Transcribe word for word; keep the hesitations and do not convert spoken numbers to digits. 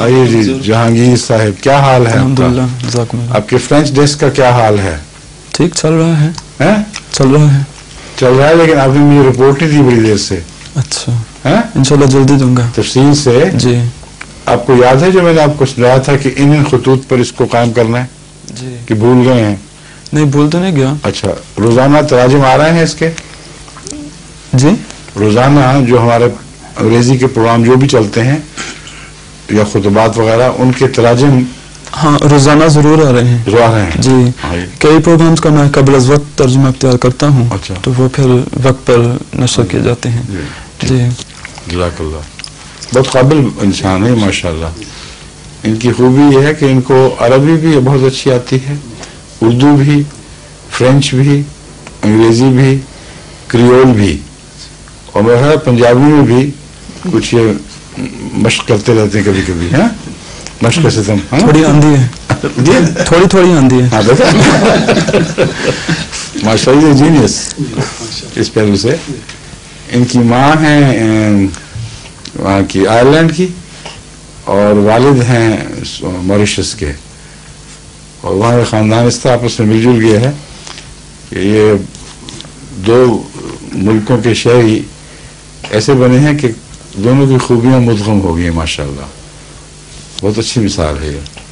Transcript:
आइए जी, जहांगीर साहब क्या हाल है आपका? आपके फ्रेंच डेस्क का क्या हाल है? ठीक चल रहा है, है? चल रहा है चल रहा है लेकिन आपने मुझे रिपोर्ट नहीं दी बड़ी देर से। अच्छा है, इंशाल्लाह जल्दी दूंगा तफसील से जी। आपको याद है जो मैंने आपको सुनाया था कि इन इन खतूत पर इसको कायम करना है जी, कि भूल गए हैं? नहीं, भूल तो नहीं गया। अच्छा, रोजाना तराजिम आ रहे हैं इसके जी? रोजाना जो हमारे अंग्रेजी के प्रोग्राम जो भी चलते हैं या खुतबात वगैरह उनके तराजिम? हाँ, रोजाना जरूर आ रहे हैं, आ रहे हैं। जी, कई प्रोग्राम्स का मैं कबल अज़ वक्त तर्जुमा तैयार करता हूँ। अच्छा। तो वो फिर वक्त पर नशर किए जाते हैं जी। जज़ाकल्लाह, बहुत काबिल इंसान है माशाल्लाह। इनकी खूबी यह है कि इनको अरबी भी बहुत अच्छी आती है, उर्दू भी, फ्रेंच भी, अंग्रेजी भी, क्रियोल भी, और मेरा पंजाबी में भी कुछ ये मशक करते रहते हैं कभी कभी। हाँ, मशक से तुम थोड़ी आंधी है जी, थोड़ी थोड़ी आंधी है। हाँ बेटा, माशाल्लाह जीनियस इस पहलू से। इनकी माँ है वहाँ की आयरलैंड की, और वालिद हैं मॉरिशस के, और वहाँ का ख़ानदान इस तरह आपस में मिलजुल गया है कि ये दो मुल्कों के शहरी ऐसे बने हैं कि दोनों की खूबियाँ मुदगम हो गई हैं माशाल्लाह। बहुत अच्छी मिसाल है ये।